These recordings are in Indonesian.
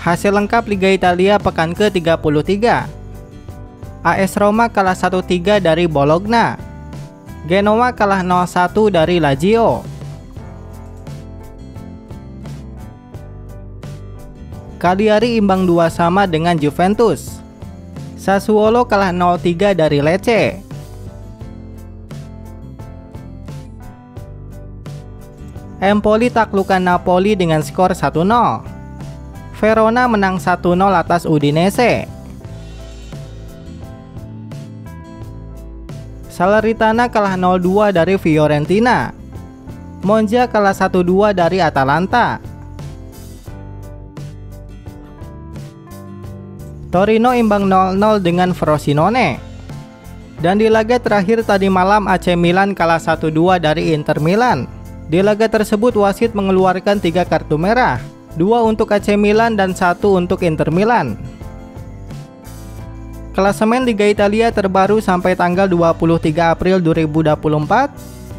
Hasil lengkap Liga Italia pekan ke-33. AS Roma kalah 1-3 dari Bologna. Genoa kalah 0-1 dari Lazio. Cagliari imbang 2 sama dengan Juventus. Sassuolo kalah 0-3 dari Lecce. Empoli taklukan Napoli dengan skor 1-0. Verona menang 1-0 atas Udinese. Salernitana kalah 0-2 dari Fiorentina. Monza kalah 1-2 dari Atalanta. Torino imbang 0-0 dengan Frosinone. Dan di laga terakhir tadi malam AC Milan kalah 1-2 dari Inter Milan. Di laga tersebut wasit mengeluarkan 3 kartu merah, 2 untuk AC Milan dan 1 untuk Inter Milan. Klasemen Liga Italia terbaru sampai tanggal 23 April 2024,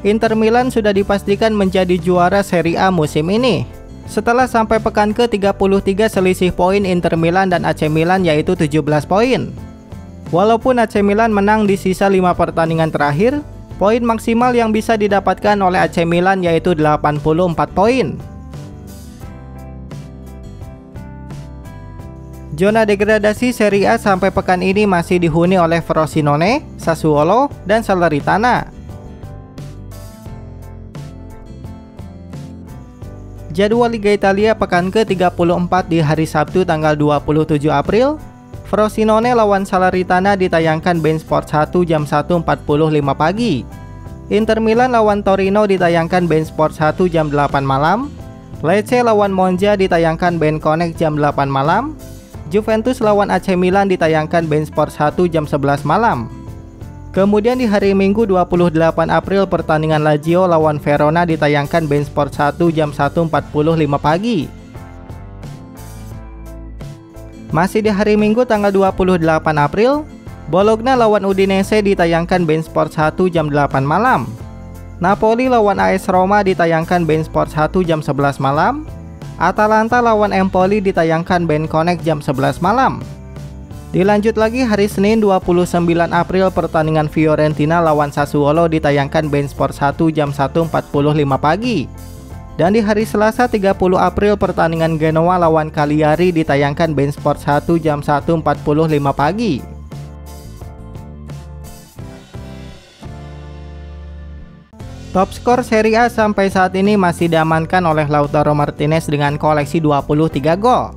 Inter Milan sudah dipastikan menjadi juara Serie A musim ini. Setelah sampai pekan ke-33 selisih poin Inter Milan dan AC Milan yaitu 17 poin. Walaupun AC Milan menang di sisa 5 pertandingan terakhir, poin maksimal yang bisa didapatkan oleh AC Milan yaitu 84 poin. Zona degradasi Serie A sampai pekan ini masih dihuni oleh Frosinone, Sassuolo, dan Salernitana. Jadwal Liga Italia pekan ke-34 di hari Sabtu tanggal 27 April. Frosinone lawan Salernitana ditayangkan beIN Sports 1 jam 1.45 pagi. Inter Milan lawan Torino ditayangkan beIN Sports 1 jam 8 malam. Lecce lawan Monza ditayangkan beIN Connect jam 8 malam. Juventus lawan AC Milan ditayangkan beIN Sports 1 jam 11 malam. Kemudian di hari Minggu 28 April pertandingan Lazio lawan Verona ditayangkan beIN Sports 1 jam 1.45 pagi. Masih di hari Minggu tanggal 28 April, Bologna lawan Udinese ditayangkan beIN Sports 1 jam 8 malam. Napoli lawan AS Roma ditayangkan beIN Sports 1 jam 11 malam. Atalanta lawan Empoli ditayangkan beIN Connect jam 11 malam. Dilanjut lagi hari Senin 29 April pertandingan Fiorentina lawan Sassuolo ditayangkan beIN Sports 1 jam 1.45 pagi. Dan di hari Selasa 30 April pertandingan Genoa lawan Cagliari ditayangkan beIN Sports 1 jam 1.45 pagi. Top skor Serie A sampai saat ini masih diamankan oleh Lautaro Martinez dengan koleksi 23 gol.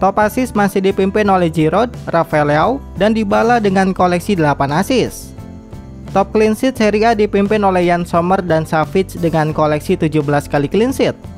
Top assist masih dipimpin oleh Giroud, Rafael Leao, dan Dybala dengan koleksi 8 assist. Top clean sheet Serie A dipimpin oleh Jan Sommer dan Savic dengan koleksi 17 kali clean sheet.